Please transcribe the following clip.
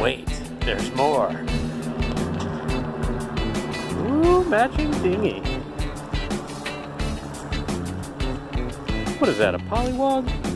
Wait, there's more. Ooh, matching dinghy. What is that, a polliwog?